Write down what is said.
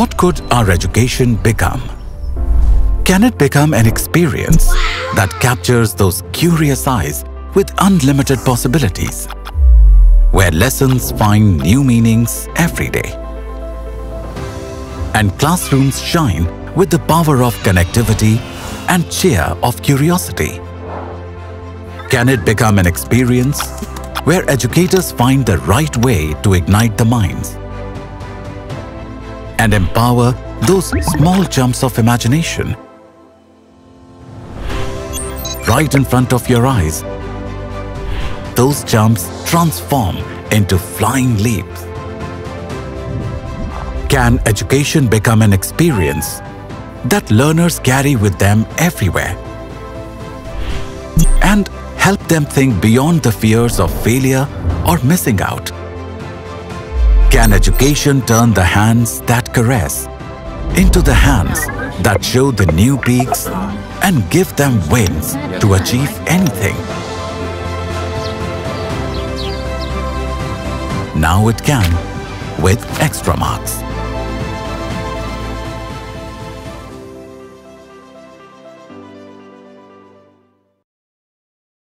What could our education become? Can it become an experience that captures those curious eyes with unlimited possibilities, where lessons find new meanings every day, and classrooms shine with the power of connectivity and cheer of curiosity? Can it become an experience where educators find the right way to ignite the minds and empower those small jumps of imagination right in front of your eyes? Those jumps transform into flying leaps. Can education become an experience that learners carry with them everywhere and help them think beyond the fears of failure or missing out? Can education turn the hands that caress into the hands that show the new peaks and give them wings to achieve anything? Now it can, with Extramarks.